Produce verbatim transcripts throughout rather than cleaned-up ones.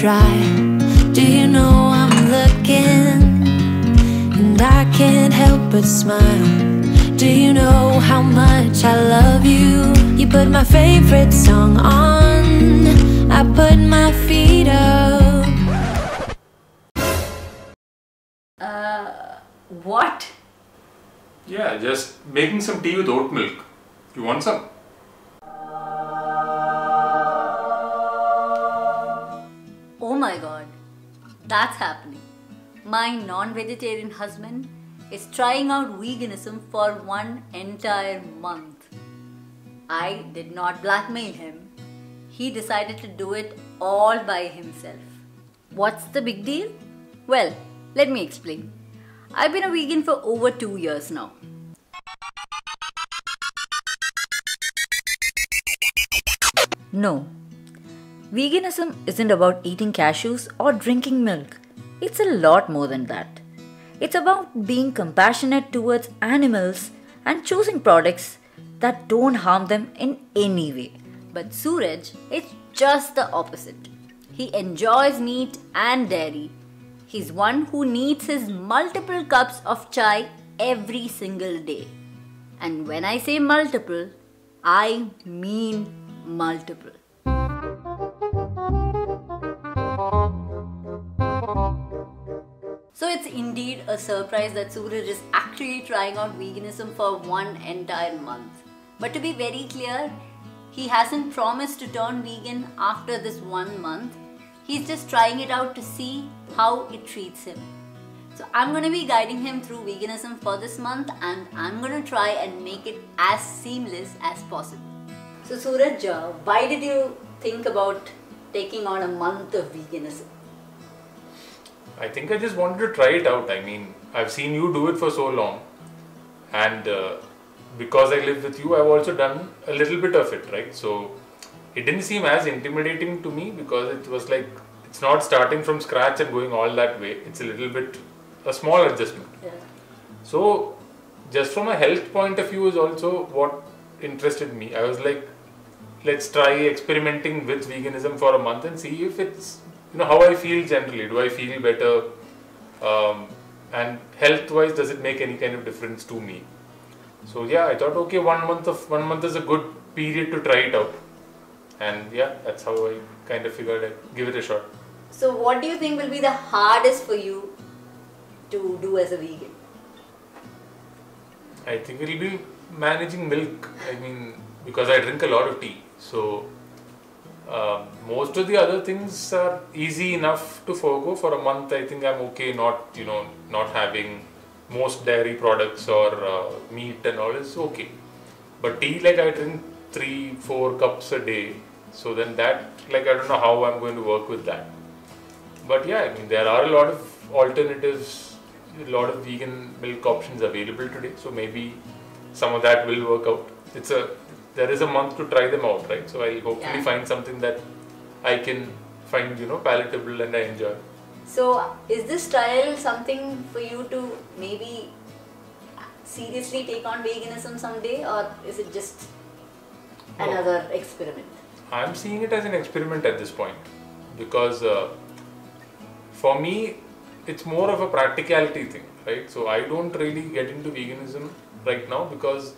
try. Do you know I'm looking? And I can't help but smile. Do you know how much I love you? You put my favorite song on, I put my feet up. Uh, what? Yeah, just making some tea with oat milk. You want some? Oh my god, that's happening. My non-vegetarian husband is trying out veganism for one entire month. I did not blackmail him. He decided to do it all by himself. What's the big deal? Well, let me explain. I've been a vegan for over two years now. No, veganism isn't about eating cashews or drinking milk. It's a lot more than that. It's about being compassionate towards animals and choosing products that don't harm them in any way. But Suraj, it's just the opposite. He enjoys meat and dairy. He's one who needs his multiple cups of chai every single day. And when I say multiple, I mean multiple. So it's indeed a surprise that Suraj is actually trying out veganism for one entire month. But to be very clear, he hasn't promised to turn vegan after this one month. He's just trying it out to see how it treats him. So I'm going to be guiding him through veganism for this month, and I'm going to try and make it as seamless as possible. So Suraj, why did you think about taking on a month of veganism? I think I just wanted to try it out. I mean, I've seen you do it for so long, and uh, because I live with you, I've also done a little bit of it, right? So it didn't seem as intimidating to me, because it was like, it's not starting from scratch and going all that way. It's a little bit, a small adjustment. Yeah. So just from a health point of view is also what interested me. I was like, let's try experimenting with veganism for a month and see if it's, you know, how I feel generally. Do I feel better? Um, and health-wise, does it make any kind of difference to me? So yeah, I thought, okay, one month of one month is a good period to try it out. And yeah, that's how I kind of figured I'd give it a shot. So what do you think will be the hardest for you to do as a vegan? I think it'll be managing milk. I mean, because I drink a lot of tea. So uh, most of the other things are easy enough to forego for a month. I think I'm okay not, you know, not having most dairy products or uh, meat and all is okay. But tea, like I drink three, four cups a day. So then that, like, I don't know how I'm going to work with that. But yeah, I mean, there are a lot of alternatives, a lot of vegan milk options available today. So maybe some of that will work out. It's a, there is a month to try them out, right? So I'll hopefully yeah. find something that I can find, you know, palatable and I enjoy. So is this trial something for you to maybe seriously take on veganism someday, or is it just another no. experiment? I'm seeing it as an experiment at this point, because uh, for me it's more of a practicality thing, right? So I don't really get into veganism right now because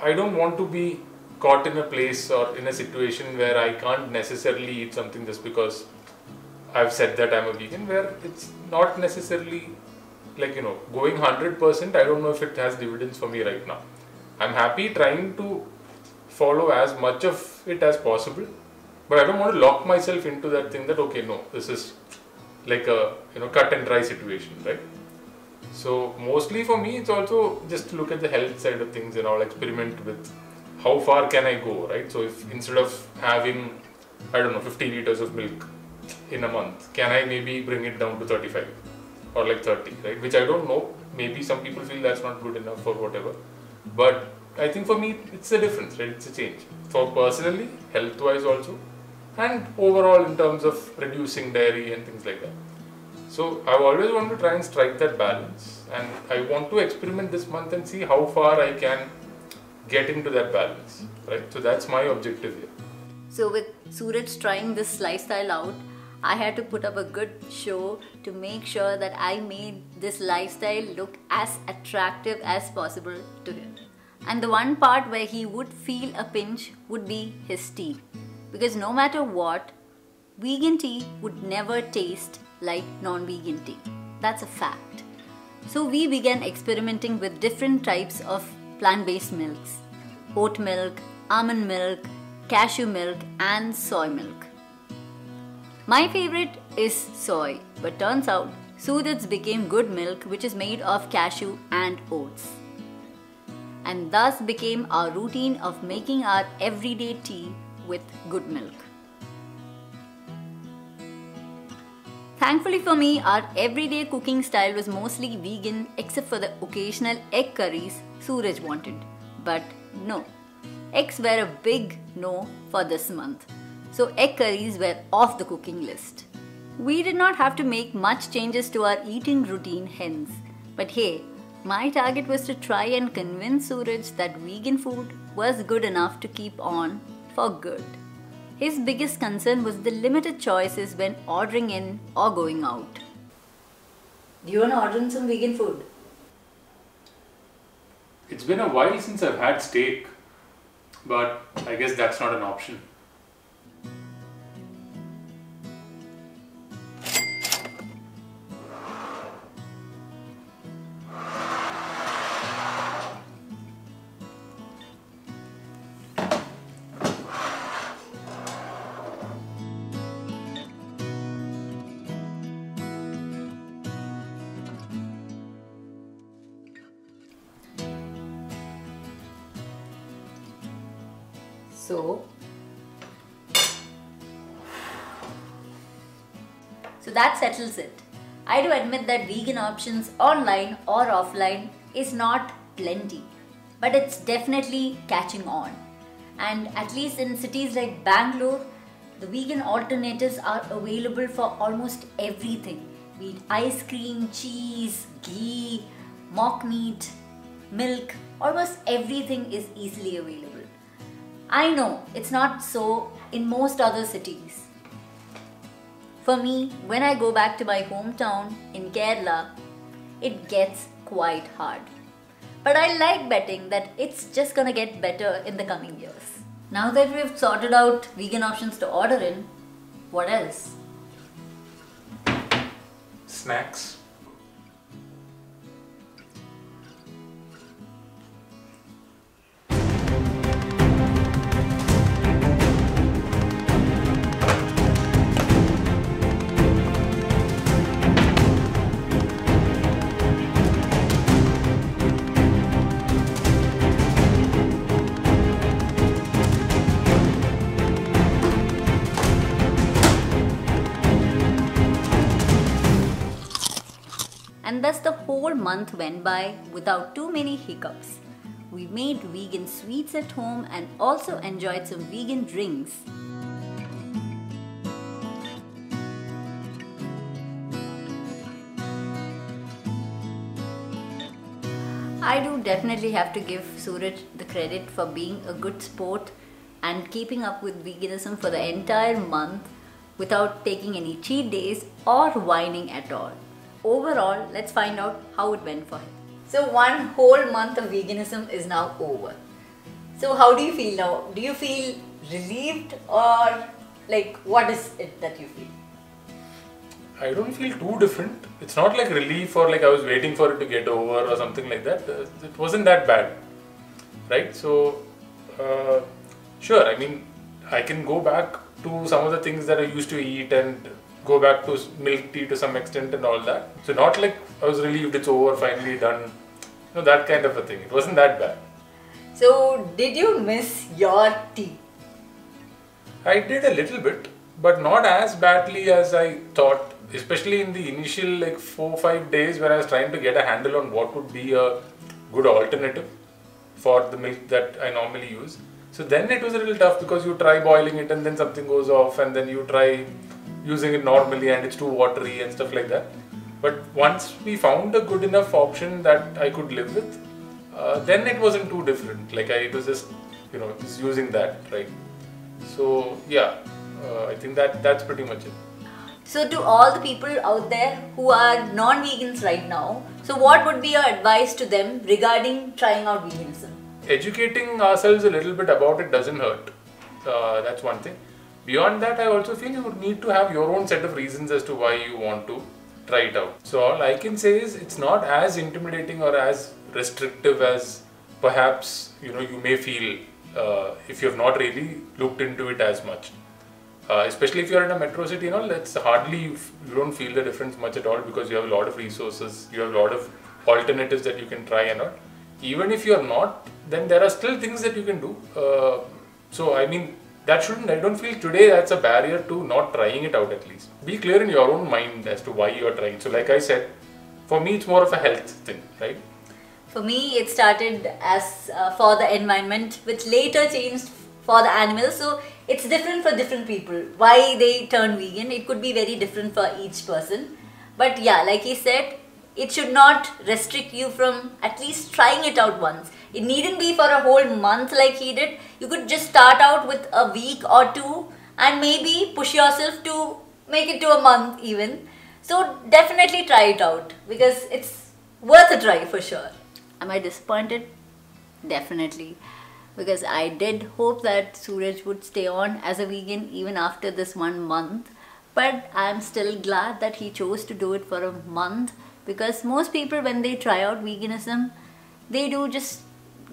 I don't want to be caught in a place or in a situation where I can't necessarily eat something just because I've said that I'm a vegan, where it's not necessarily like, you know, going one hundred percent. I don't know if it has dividends for me right now. I'm happy trying to follow as much of it as possible, but I don't want to lock myself into that thing that, okay, no, this is like a, you know, cut and dry situation, right? So mostly for me, it's also just to look at the health side of things and all, experiment with how far can I go, right? So if instead of having, I don't know, fifty liters of milk in a month, can I maybe bring it down to thirty-five or like thirty, right? Which I don't know, maybe some people feel that's not good enough or whatever, but I think for me it's a difference, right? It's a change. For personally, health-wise also, and overall in terms of reducing dairy and things like that. So I've always wanted to try and strike that balance, and I want to experiment this month and see how far I can get into that balance, right? So that's my objective here. So with Suraj trying this lifestyle out, I had to put up a good show to make sure that I made this lifestyle look as attractive as possible to him. And the one part where he would feel a pinch would be his tea. Because no matter what, vegan tea would never taste like non-vegan tea. That's a fact. So we began experimenting with different types of plant-based milks. Oat milk, almond milk, cashew milk and soy milk. My favorite is soy, but turns out Suraj became good milk which is made of cashew and oats. And thus became our routine of making our everyday tea with good milk. Thankfully for me, our everyday cooking style was mostly vegan except for the occasional egg curries Suraj wanted. But no, eggs were a big no for this month. So egg curries were off the cooking list. We did not have to make much changes to our eating routine hence. But hey, my target was to try and convince Suraj that vegan food was good enough to keep on for good. His biggest concern was the limited choices when ordering in or going out. Do you want to order in some vegan food? It's been a while since I've had steak, but I guess that's not an option. So, so that settles it. I do admit that vegan options online or offline is not plenty, but it's definitely catching on. And at least in cities like Bangalore, the vegan alternatives are available for almost everything. Be it ice cream, cheese, ghee, mock meat, milk, almost everything is easily available. I know it's not so in most other cities. For me, when I go back to my hometown in Kerala, it gets quite hard. But I like betting that it's just gonna get better in the coming years. Now that we've sorted out vegan options to order in, what else? Snacks. And thus the whole month went by without too many hiccups. We made vegan sweets at home and also enjoyed some vegan drinks. I do definitely have to give Suraj the credit for being a good sport and keeping up with veganism for the entire month without taking any cheat days or whining at all. Overall, let's find out how it went for him. So one whole month of veganism is now over. So how do you feel now? Do you feel relieved or like what is it that you feel? I don't feel too different. It's not like relief or like I was waiting for it to get over or something like that. It wasn't that bad, right? So uh, sure, I mean, I can go back to some of the things that I used to eat and go back to milk tea to some extent and all that. So not like I was relieved it's over, finally done, no, that kind of a thing. It wasn't that bad. So did you miss your tea? I did a little bit, but not as badly as I thought, especially in the initial like four or five days where I was trying to get a handle on what would be a good alternative for the milk that I normally use. So then it was a little tough because you try boiling it and then something goes off and then you try using it normally and it's too watery and stuff like that. But once we found a good enough option that I could live with, uh, then it wasn't too different. Like I it was just, you know, just using that, right? So yeah, uh, I think that that's pretty much it. So to all the people out there who are non-vegans right now, so what would be your advice to them regarding trying out veganism? Educating ourselves a little bit about it doesn't hurt. Uh, that's one thing. Beyond that, I also feel you would need to have your own set of reasons as to why you want to try it out. So all I can say is it's not as intimidating or as restrictive as perhaps you know you may feel uh, if you have not really looked into it as much. Uh, especially if you are in a metro city, you know, that's hardly you, you don't feel the difference much at all because you have a lot of resources, you have a lot of alternatives that you can try and all. Even if you are not, then there are still things that you can do. Uh, so I mean, that shouldn't. I don't feel today that's a barrier to not trying it out at least. Be clear in your own mind as to why you are trying. So like I said, for me it's more of a health thing, right? For me, it started as uh, for the environment, which later changed for the animals. So it's different for different people. Why they turn vegan, it could be very different for each person. But yeah, like he said, it should not restrict you from at least trying it out once. It needn't be for a whole month like he did. You could just start out with a week or two and maybe push yourself to make it to a month even. So definitely try it out because it's worth a try for sure. Am I disappointed? Definitely. Because I did hope that Suraj would stay on as a vegan even after this one month. But I'm still glad that he chose to do it for a month. Because most people, when they try out veganism, they do just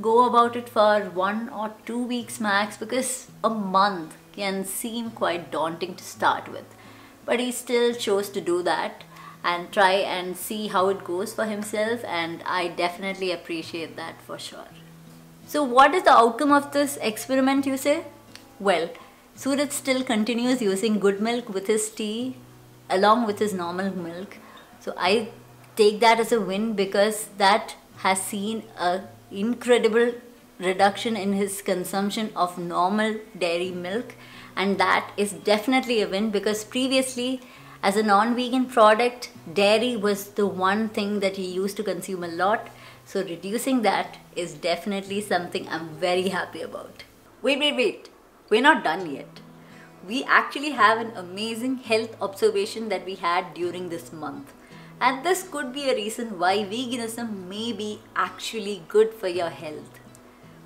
go about it for one or two weeks max, because a month can seem quite daunting to start with. But he still chose to do that and try and see how it goes for himself, and I definitely appreciate that for sure. So what is the outcome of this experiment, you say? Well, Suraj still continues using good milk with his tea along with his normal milk. So I take that as a win because that has seen an incredible reduction in his consumption of normal dairy milk, and that is definitely a win because previously as a non-vegan product, dairy was the one thing that he used to consume a lot. So reducing that is definitely something I'm very happy about. Wait, wait, wait. We're not done yet. We actually have an amazing health observation that we had during this month. And this could be a reason why veganism may be actually good for your health.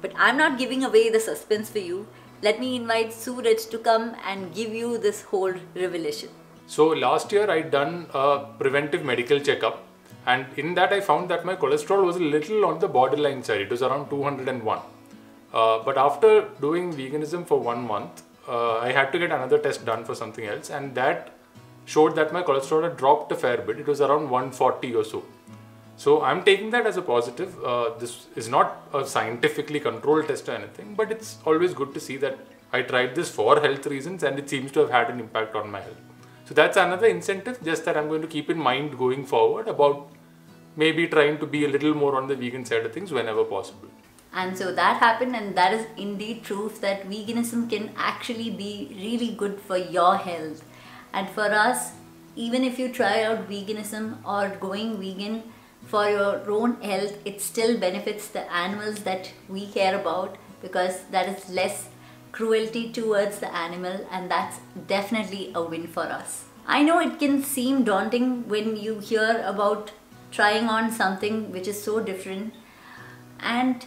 But I'm not giving away the suspense for you. Let me invite Suraj to come and give you this whole revelation. So last year I'd done a preventive medical checkup. And in that I found that my cholesterol was a little on the borderline side. It was around two hundred and one. Uh, but after doing veganism for one month, uh, I had to get another test done for something else. And that showed that my cholesterol had dropped a fair bit. It was around one forty or so. So I'm taking that as a positive. Uh, this is not a scientifically controlled test or anything, but it's always good to see that I tried this for health reasons and it seems to have had an impact on my health. So that's another incentive, just that I'm going to keep in mind going forward about maybe trying to be a little more on the vegan side of things whenever possible. And so that happened, and that is indeed proof that veganism can actually be really good for your health. And for us, even if you try out veganism or going vegan for your own health, it still benefits the animals that we care about because that is less cruelty towards the animal, and that's definitely a win for us. I know it can seem daunting when you hear about trying on something which is so different, and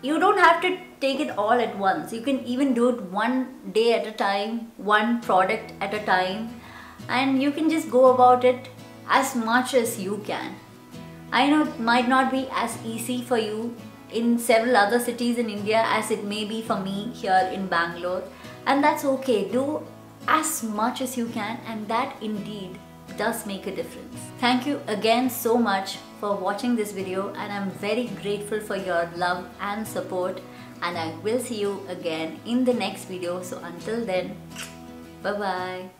you don't have to take it all at once. You can even do it one day at a time, one product at a time, and you can just go about it as much as you can. I know it might not be as easy for you in several other cities in India as it may be for me here in Bangalore, and that's okay. Do as much as you can, and that indeed does make a difference. Thank you again so much for watching this video, and I'm very grateful for your love and support, and I will see you again in the next video. So until then, bye bye.